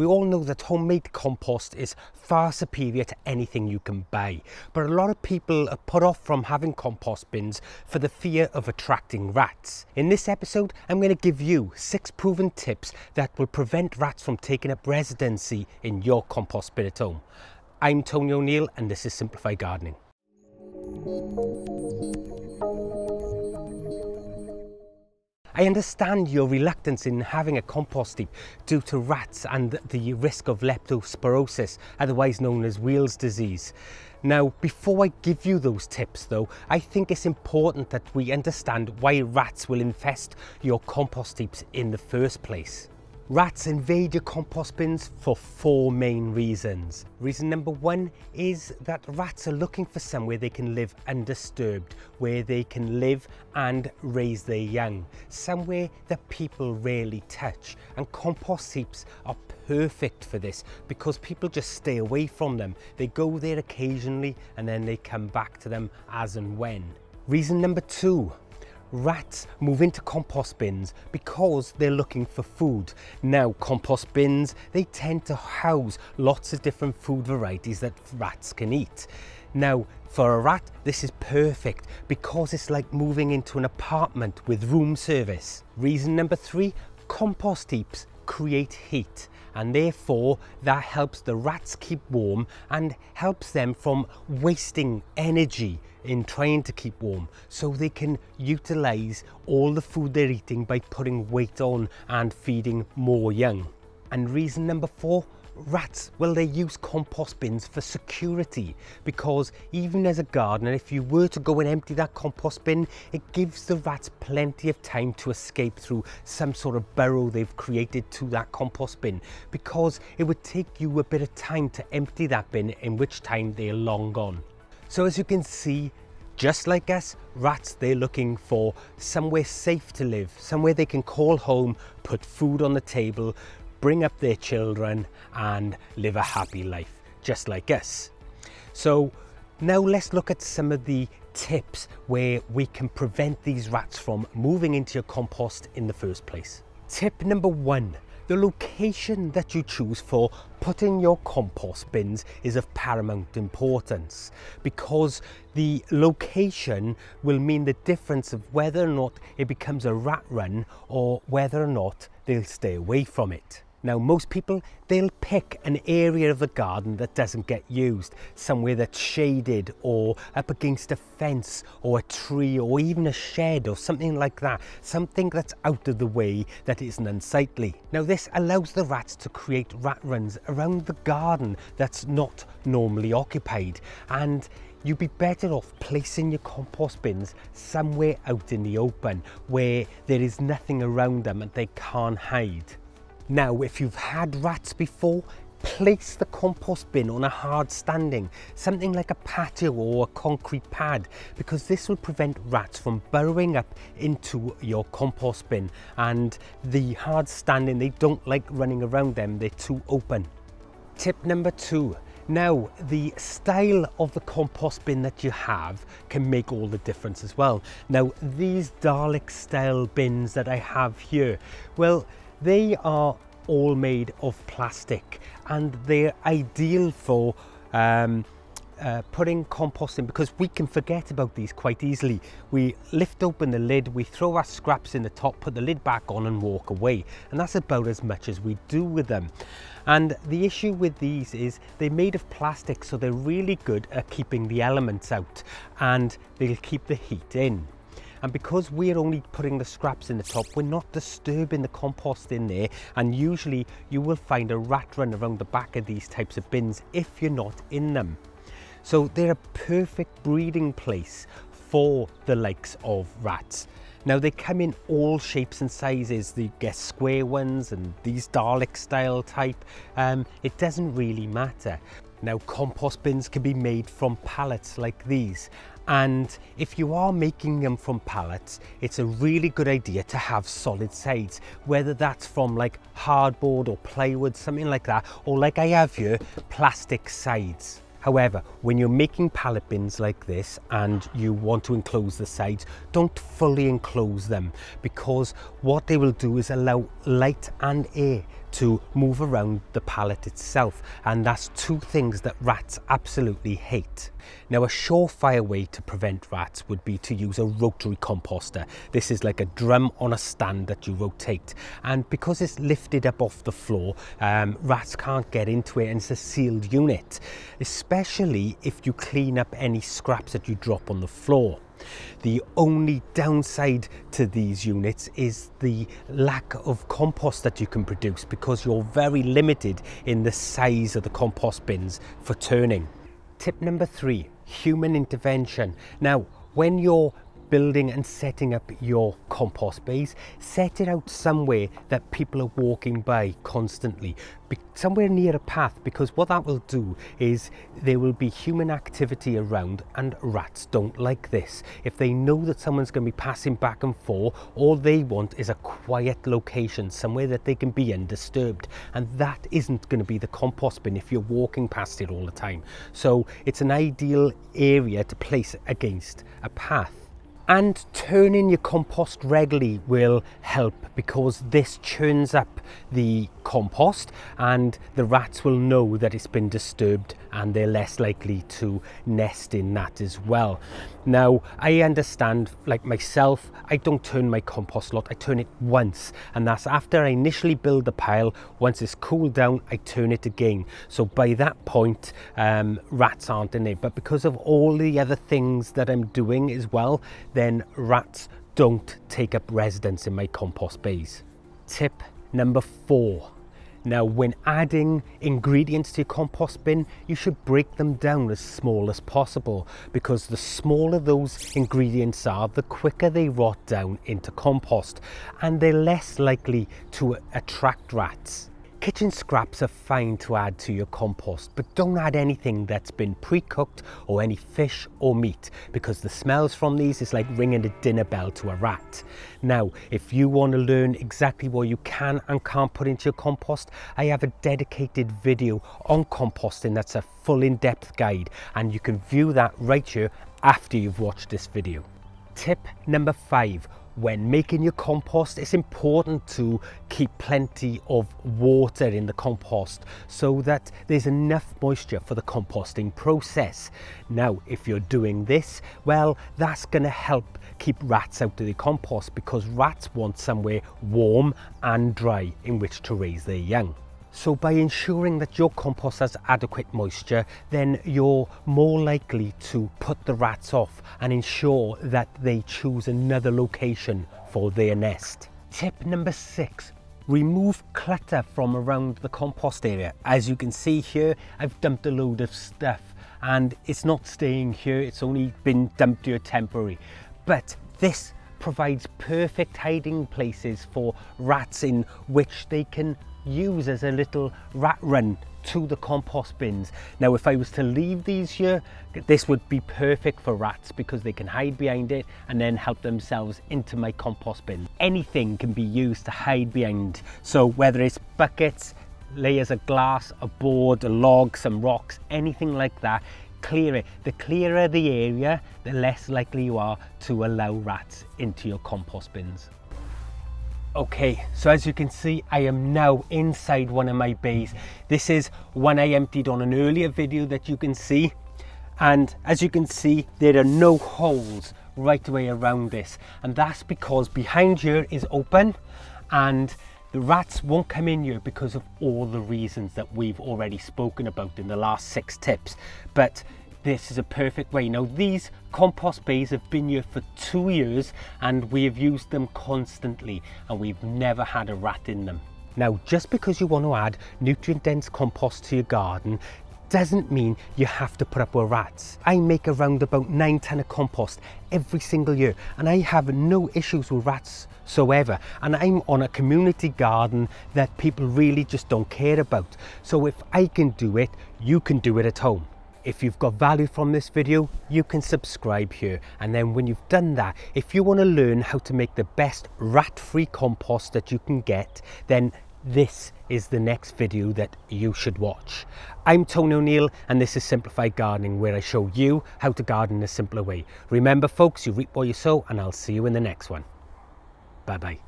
We all know that homemade compost is far superior to anything you can buy, but a lot of people are put off from having compost bins for the fear of attracting rats. In this episode, I'm going to give you 6 proven tips that will prevent rats from taking up residency in your compost bin at home. I'm Tony O'Neill and this is Simplify Gardening. I understand your reluctance in having a compost heap due to rats and the risk of leptospirosis, otherwise known as wheels disease. Now, before I give you those tips though, I think it's important that we understand why rats will infest your compost heaps in the first place. Rats invade your compost bins for 4 main reasons. Reason number 1 is that rats are looking for somewhere they can live undisturbed, where they can live and raise their young, somewhere that people rarely touch. And compost heaps are perfect for this because people just stay away from them. They go there occasionally and then they come back to them as and when. Reason number 2. Rats move into compost bins because they're looking for food. Now, compost bins, they tend to house lots of different food varieties that rats can eat. Now, for a rat, this is perfect because it's like moving into an apartment with room service. Reason number 3, compost heaps create heat, and therefore that helps the rats keep warm and helps them from wasting energy in trying to keep warm, so they can utilize all the food they're eating by putting weight on and feeding more young. And reason number 4, rats, well, they use compost bins for security, because even as a gardener, if you were to go and empty that compost bin, it gives the rats plenty of time to escape through some sort of burrow they've created to that compost bin, because it would take you a bit of time to empty that bin, in which time they're long gone. So as you can see, just like us, rats, they're looking for somewhere safe to live, somewhere they can call home, put food on the table, bring up their children and live a happy life, just like us. So now let's look at some of the tips where we can prevent these rats from moving into your compost in the first place. Tip number 1. The location that you choose for putting your compost bins is of paramount importance, because the location will mean the difference of whether or not it becomes a rat run or whether or not they'll stay away from it. Now, most people, they'll pick an area of the garden that doesn't get used, somewhere that's shaded or up against a fence or a tree or even a shed or something like that, something that's out of the way, that isn't unsightly. Now, this allows the rats to create rat runs around the garden that's not normally occupied, and you'd be better off placing your compost bins somewhere out in the open where there is nothing around them and they can't hide. Now, if you've had rats before, place the compost bin on a hard standing, something like a patio or a concrete pad, because this will prevent rats from burrowing up into your compost bin, and the hard standing, they don't like running around them, they're too open. Tip number 2. Now, the style of the compost bin that you have can make all the difference as well. Now, these Dalek style bins that I have here, well, they are all made of plastic and they're ideal for putting compost in, because we can forget about these quite easily. We lift open the lid, we throw our scraps in the top, put the lid back on and walk away, and that's about as much as we do with them. And the issue with these is they're made of plastic, so they're really good at keeping the elements out and they'll keep the heat in. And because we're only putting the scraps in the top, we're not disturbing the compost in there, and usually you will find a rat run around the back of these types of bins if you're not in them. So they're a perfect breeding place for the likes of rats. Now, they come in all shapes and sizes. You get square ones and these Dalek style type, it doesn't really matter. Now, compost bins can be made from pallets like these, and if you are making them from pallets, it's a really good idea to have solid sides, whether that's from like hardboard or plywood, something like that, or like I have here, plastic sides. However, when you're making pallet bins like this and you want to enclose the sides, don't fully enclose them, because what they will do is allow light and air to move around the pallet itself, and that's two things that rats absolutely hate. Now, a surefire way to prevent rats would be to use a rotary composter. This is like a drum on a stand that you rotate, and because it's lifted up off the floor, rats can't get into it, and it's a sealed unit, especially if you clean up any scraps that you drop on the floor. The only downside to these units is the lack of compost that you can produce, because you're very limited in the size of the compost bins for turning. Tip number 3, human intervention. Now, when you're building and setting up your compost base, set it out somewhere that people are walking by constantly, somewhere near a path, because what that will do is there will be human activity around, and rats don't like this. If they know that someone's going to be passing back and forth, all they want is a quiet location, somewhere that they can be undisturbed, and that isn't going to be the compost bin if you're walking past it all the time. So it's an ideal area to place against a path. And turning your compost regularly will help, because this churns up the compost and the rats will know that it's been disturbed, and they're less likely to nest in that as well. Now, I understand, like myself, I don't turn my compost lot, I turn it once, and that's after I initially build the pile. Once it's cooled down, I turn it again. So by that point, rats aren't in it, but because of all the other things that I'm doing as well, then rats don't take up residence in my compost base. Tip number 4. Now, when adding ingredients to your compost bin, you should break them down as small as possible, because the smaller those ingredients are, the quicker they rot down into compost, and they're less likely to attract rats. Kitchen scraps are fine to add to your compost, but don't add anything that's been pre-cooked or any fish or meat, because the smells from these is like ringing a dinner bell to a rat. Now, if you want to learn exactly what you can and can't put into your compost, I have a dedicated video on composting that's a full in-depth guide, and you can view that right here after you've watched this video. Tip number 5. When making your compost, it's important to keep plenty of water in the compost so that there's enough moisture for the composting process. Now, if you're doing this, well, that's going to help keep rats out of the compost, because rats want somewhere warm and dry in which to raise their young. So by ensuring that your compost has adequate moisture, then you're more likely to put the rats off and ensure that they choose another location for their nest. Tip number 6. Remove clutter from around the compost area. As you can see here, I've dumped a load of stuff, and it's not staying here, it's only been dumped here temporarily. But this provides perfect hiding places for rats, in which they can use as a little rat run to the compost bins. Now, if I was to leave these here, this would be perfect for rats, because they can hide behind it and then help themselves into my compost bin. Anything can be used to hide behind, so whether it's buckets, layers of glass, a board, a log, some rocks, anything like that, clear it. The clearer the area, the less likely you are to allow rats into your compost bins. Okay, so as you can see, I am now inside one of my bays. This is one I emptied on an earlier video that you can see, and as you can see, there are no holes right the way around this, and that's because behind here is open, and the rats won't come in here because of all the reasons that we've already spoken about in the last 6 tips. But this is a perfect way. Now, these compost bays have been here for 2 years, and we have used them constantly, and we've never had a rat in them. Now, just because you want to add nutrient-dense compost to your garden doesn't mean you have to put up with rats. I make around about 9 tons of compost every single year, and I have no issues with rats whatsoever, and I'm on a community garden that people really just don't care about. So if I can do it, you can do it at home. If you've got value from this video, you can subscribe here, and then when you've done that, if you want to learn how to make the best rat-free compost that you can get, then this is the next video that you should watch. I'm Tony O'Neill, and this is Simplified Gardening, where I show you how to garden in a simpler way. Remember folks, you reap what you sow, and I'll see you in the next one. Bye bye.